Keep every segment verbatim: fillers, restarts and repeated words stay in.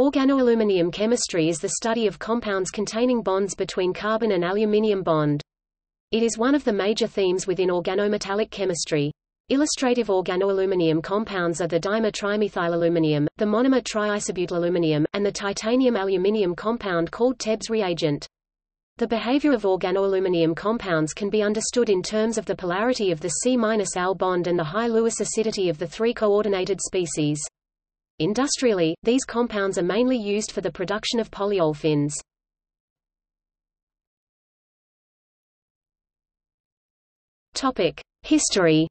Organoaluminium chemistry is the study of compounds containing bonds between carbon and aluminium bond. It is one of the major themes within organometallic chemistry. Illustrative organoaluminium compounds are the dimer trimethylaluminium, the monomer triisobutylaluminium, and the titanium aluminium compound called Tebbe's reagent. The behavior of organoaluminium compounds can be understood in terms of the polarity of the C minus Al bond and the high Lewis acidity of the three coordinated species. Industrially, these compounds are mainly used for the production of polyolefins. History.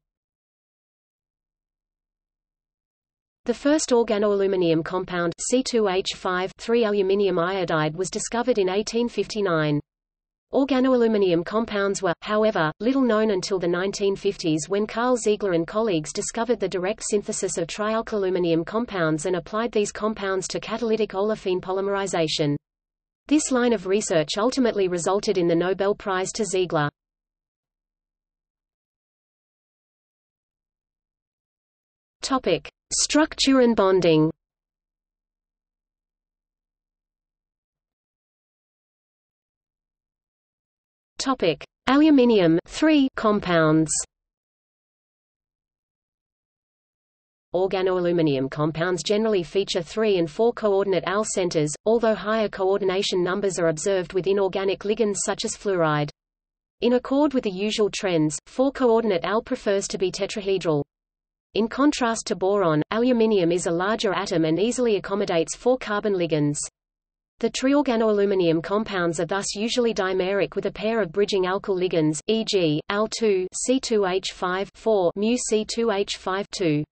The first organoaluminium compound, C two H five three aluminium iodide, was discovered in eighteen fifty-nine. Organoaluminium compounds were, however, little known until the nineteen fifties when Karl Ziegler and colleagues discovered the direct synthesis of trialkyluminium compounds and applied these compounds to catalytic olefin polymerization. This line of research ultimately resulted in the Nobel Prize to Ziegler. Structure and bonding. Topic: Aluminium three compounds. Organoaluminium compounds generally feature three and four coordinate Al centers, although higher coordination numbers are observed with inorganic ligands such as fluoride. In accord with the usual trends, four coordinate Al prefers to be tetrahedral. In contrast to boron, aluminium is a larger atom and easily accommodates four carbon ligands. The triorganoaluminium compounds are thus usually dimeric with a pair of bridging alkyl ligands, for example, Al two C two H five four mu C two H five two.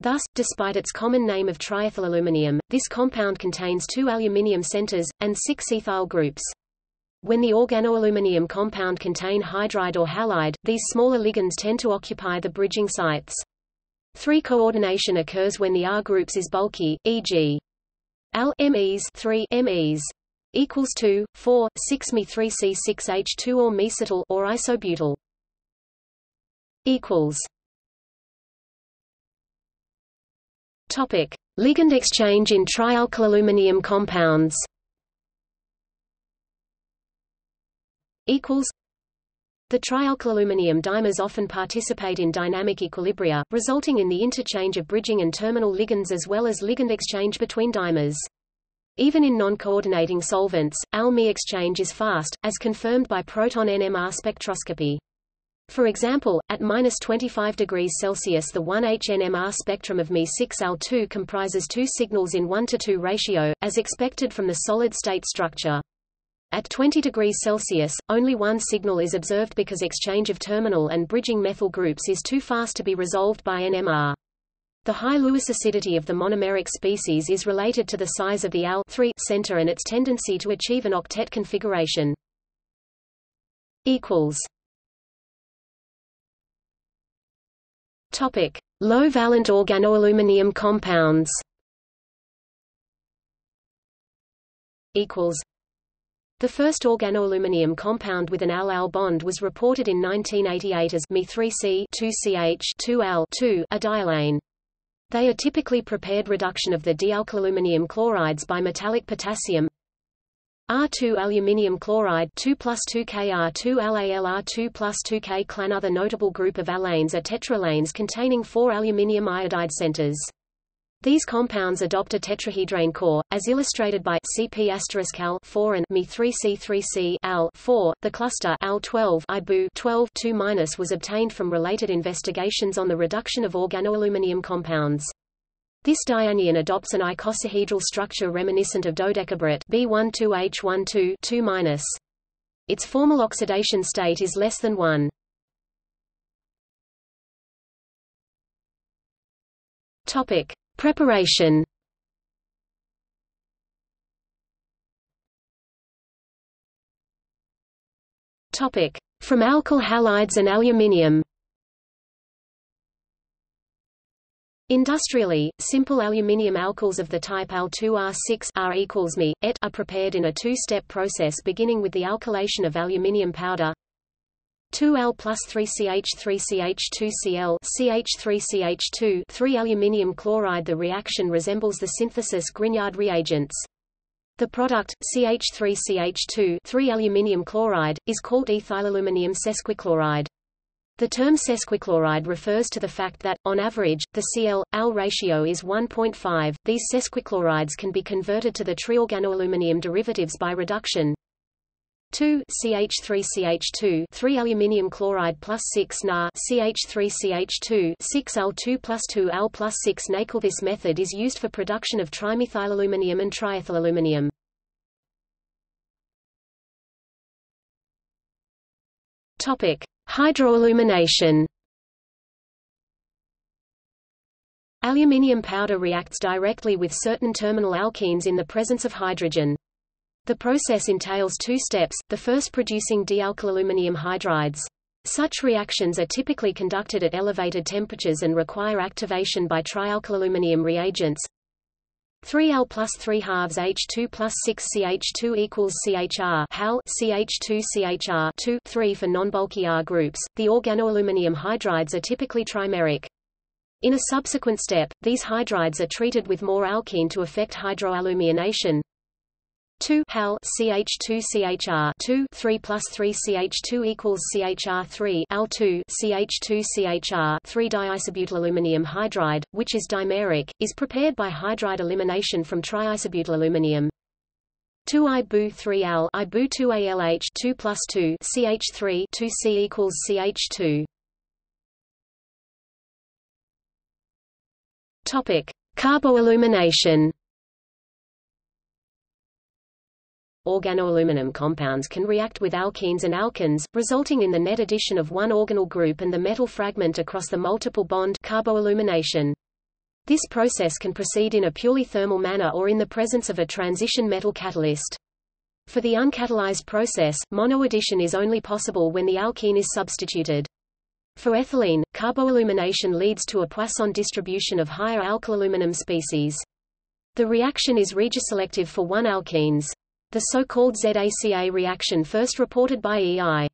Thus, despite its common name of triethylaluminium, this compound contains two aluminium centers, and six ethyl groups. When the organoaluminium compound contain hydride or halide, these smaller ligands tend to occupy the bridging sites. three coordination occurs when the R groups is bulky, for example, Al M Es three M Es equals two, four, six me three C six H two or mesetyl or isobutyl. Equals. Topic: Ligand exchange in trialkyluminium compounds. Equals. The trialkyluminium dimers often participate in dynamic equilibria, resulting in the interchange of bridging and terminal ligands as well as ligand exchange between dimers. Even in non-coordinating solvents, Al-Mi exchange is fast, as confirmed by proton N M R spectroscopy. For example, at minus twenty-five degrees Celsius the one H N M R spectrum of M E six Al two comprises two signals in one to two ratio, as expected from the solid-state structure. At twenty degrees Celsius, only one signal is observed because exchange of terminal and bridging methyl groups is too fast to be resolved by N M R. The high Lewis acidity of the monomeric species is related to the size of the Al three center and its tendency to achieve an octet configuration. Equals. Topic: Low-valent organoaluminium compounds. Equals. The first organoaluminium compound with an Al-Al bond was reported in nineteen eighty-eight as M E three C two C H two Al two, a dialane. They are typically prepared reduction of the dealkyluminium chlorides by metallic potassium R two aluminium chloride two plus two K R two Al Al R two plus two K clan. Other notable group of alanes are tetralanes containing four aluminium iodide centers. These compounds adopt a tetrahedrane core, as illustrated by C P*Al four and M E three C three C Al four. The cluster Al twelve I B U twelve two- was obtained from related investigations on the reduction of organoaluminium compounds. This dianion adopts an icosahedral structure reminiscent of dodecabrate B twelve H twelve two-. Its formal oxidation state is less than one. Topic: Preparation. Topic: From alkyl halides and aluminium. Industrially, simple aluminium alkyls of the type Al two R six R equals Me et are prepared in a two-step process beginning with the alkylation of aluminium powder two L plus three C H three C H two C L C H three C H two three aluminium chloride. The reaction resembles the synthesis Grignard reagents. The product, C H three C H two three aluminium chloride, is called ethylaluminium sesquichloride. The term sesquichloride refers to the fact that, on average, the C L Al ratio is one point five. These sesquichlorides can be converted to the triorganoaluminium derivatives by reduction. two C H three C H two three aluminium chloride plus six N A C H three C H two six Al two plus two Al plus six N A C L. This method is used for production of trimethylaluminium and triethylaluminium. Topic: Hydroillumination. Aluminium powder reacts directly with certain terminal alkenes in the presence of hydrogen. The process entails two steps, the first producing dealkyluminium hydrides. Such reactions are typically conducted at elevated temperatures and require activation by trialkyluminium reagents. three Al plus three halves H two plus six C H two equals C H R Hal C H two C H R two three for non-bulky R groups. The organoaluminium hydrides are typically trimeric. In a subsequent step, these hydrides are treated with more alkene to affect hydroalumination. two Hal C H two C H R two three plus three C H two equals C H R three Al two C H two C H R three diisobutylaluminium hydride, which is dimeric, is prepared by hydride elimination from triisobutylaluminium. two I B U three Al I B U two A L H two plus two C H three two C equals C H two. Topic: Carboillumination. Organoaluminium compounds can react with alkenes and alkenes, resulting in the net addition of one organyl group and the metal fragment across the multiple bond carboillumination. This process can proceed in a purely thermal manner or in the presence of a transition metal catalyst. For the uncatalyzed process, monoaddition is only possible when the alkene is substituted. For ethylene, carboillumination leads to a Poisson distribution of higher alkylaluminium species. The reaction is regioselective for one alkenes. The so-called ZACA reaction first reported by E I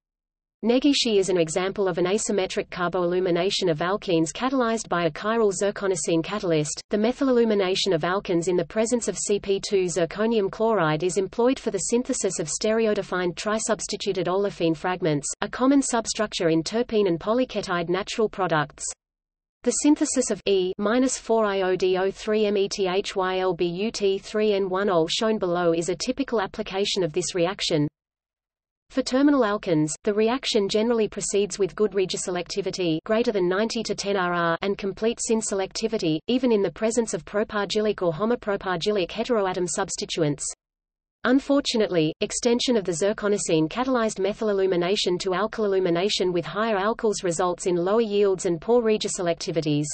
Negishi is an example of an asymmetric carboillumination of alkenes catalyzed by a chiral zirconosine catalyst. The methylallumination of alkenes in the presence of C P two zirconium chloride is employed for the synthesis of stereodefined trisubstituted olefin fragments, a common substructure in terpene and polyketide natural products. The synthesis of E minus four I O D O three methylbut three N one O shown below is a typical application of this reaction. For terminal alkenes, the reaction generally proceeds with good regioselectivity greater than ninety to ten R R and complete synselectivity, even in the presence of propargylic or homopropargylic heteroatom substituents. Unfortunately, extension of the zirconosine-catalyzed methylallumination to alkylallumination with higher alkyls results in lower yields and poor regioselectivities.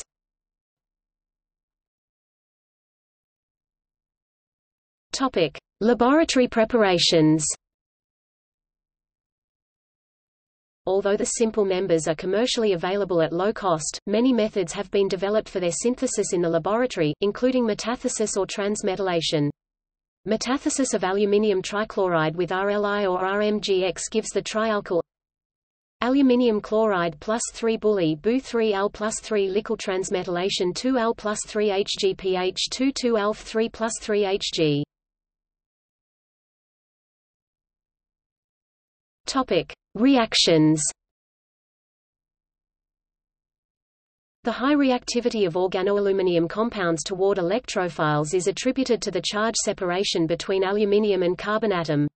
Topic: Laboratory preparations. Although the simple members are commercially available at low cost, many methods have been developed for their synthesis in the laboratory, including metathesis or transmetallation. Metathesis of aluminium trichloride with R L I or R M G X gives the trialkyl aluminium chloride plus three bully B U three Al plus three L I C L. Transmetallation two Al plus three H G P H two two Al three plus three H G. Topic: Reactions. The high reactivity of organoaluminium compounds toward electrophiles is attributed to the charge separation between aluminium and carbon atom.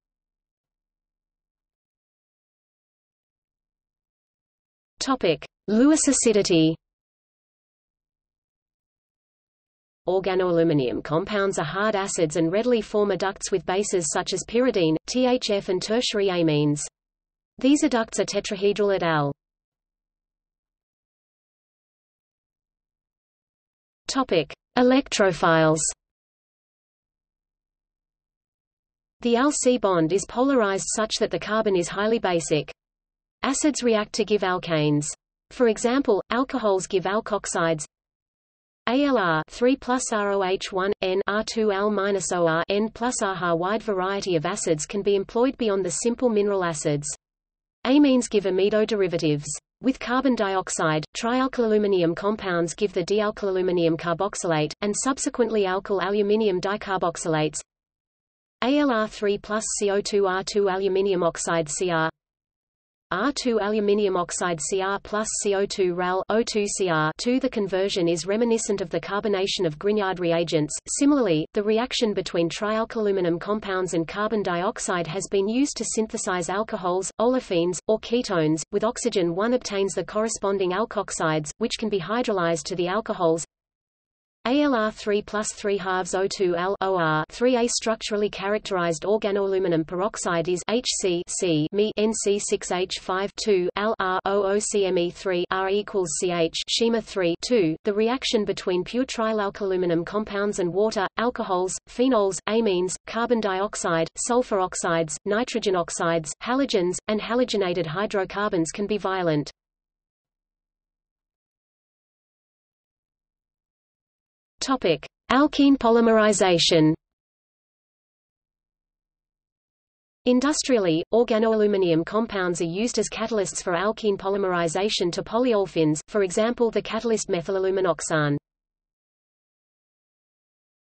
Topic: Lewis acidity. Organoaluminium compounds are hard acids and readily form adducts with bases such as pyridine, T H F, and tertiary amines. These adducts are tetrahedral at Al. Topic: Electrophiles. The Al C bond is polarized such that the carbon is highly basic. Acids react to give alkanes. For example, alcohols give alkoxides. A L R three plus R O H one N R two Al minus O R N plus A H A. Wide variety of acids can be employed beyond the simple mineral acids. Amines give amido derivatives. With carbon dioxide, trialkyluminium compounds give the dealkyluminium carboxylate, and subsequently alkyl aluminium dicarboxylates. A L R three plus C O two R two aluminium oxide C R, R two aluminium oxide C R plus C O two R A L O two C R two. The conversion is reminiscent of the carbonation of Grignard reagents. Similarly, the reaction between trialkylaluminum compounds and carbon dioxide has been used to synthesize alcohols, olefins, or ketones. With oxygen, one obtains the corresponding alkoxides, which can be hydrolyzed to the alcohols. A L R three plus three halves O two Al O R three A. Structurally characterized organoaluminium peroxide is H C C N C six H five two Al R O O C M E three R equals C H schema three two. The reaction between pure trialkylaluminum compounds and water, alcohols, phenols, amines, carbon dioxide, sulfur oxides, nitrogen oxides, halogens, and halogenated hydrocarbons can be violent. Topic: Alkene polymerization. Industrially, organoaluminium compounds are used as catalysts for alkene polymerization to polyolefins, for example the catalyst methylaluminoxane.